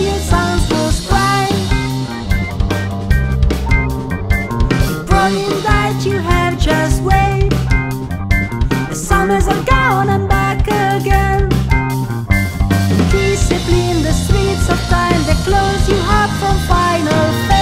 your sons goes by. Praying that you have just waved. The summers are gone and back again. Discipline the streets of time that close you up from final fame.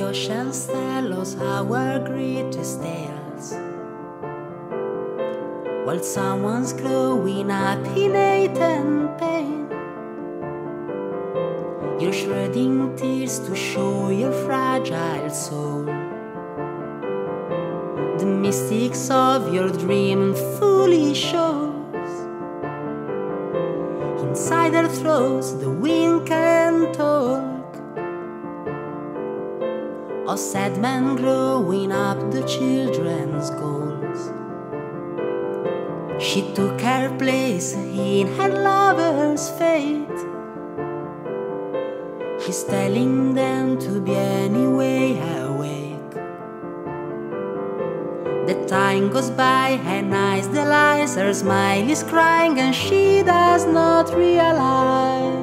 the oceans tell us our greatest tales, while someone's growing up in hate and pain. You're shredding tears to show your fragile soul, the mystics of your dream fully shows. Inside their throats the wind can talk of sad men growing up the children's goals. She took her place in her lover's fate. He's telling them to be anyway awake. The time goes by, her eyes delight, her smile is crying, and she does not realize.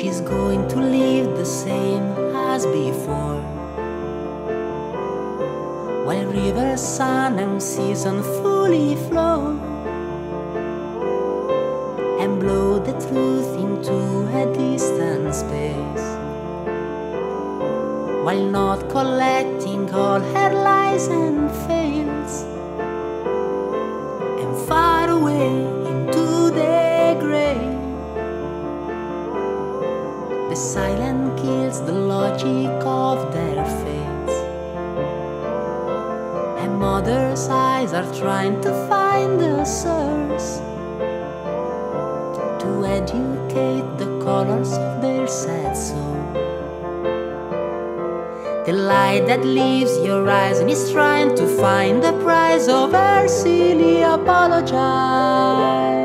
She's going to live the same as before, while river, sun and season fully flow and blow the truth into a distant space, while not collecting all her lies and fails, and far away into the grave. The silence kills the logic of their fates, and mother's eyes are trying to find the source to educate the colors of their sad soul. The light that leaves your eyes and is trying to find the prize of her silly apologize.